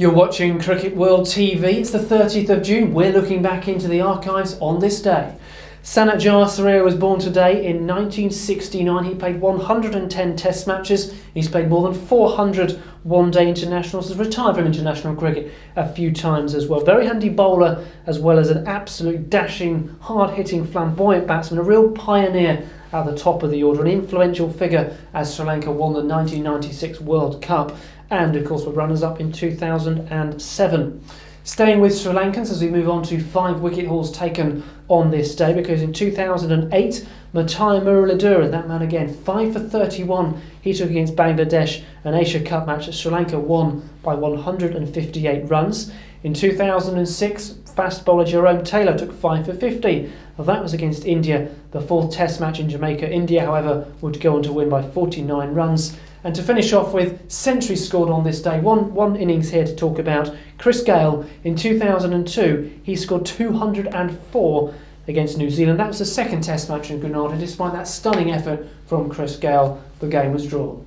You're watching Cricket World TV. It's the 30th of June. We're looking back into the archives on this day. Sanath Jayasuriya was born today in 1969. He played 110 Test matches. He's played more than 400 one-day internationals. He's retired from international cricket a few times as well. Very handy bowler as well as an absolute dashing, hard-hitting, flamboyant batsman. A real pioneer at the top of the order, an influential figure as Sri Lanka won the 1996 World Cup and of course were runners-up in 2007. Staying with Sri Lankans as we move on to 5 wicket hauls taken on this day, because in 2008 Muttiah Muralitharan, that man again, 5 for 31 he took against Bangladesh, an Asia Cup match that Sri Lanka won by 158 runs. In 2006, fast bowler Jerome Taylor took 5 for 50. Well, that was against India, the 4th Test match in Jamaica. India, however, would go on to win by 49 runs. And to finish off with, centuries scored on this day. One innings here to talk about. Chris Gayle, in 2002, he scored 204 against New Zealand. That was the 2nd Test match in Grenada. Despite that stunning effort from Chris Gayle, the game was drawn.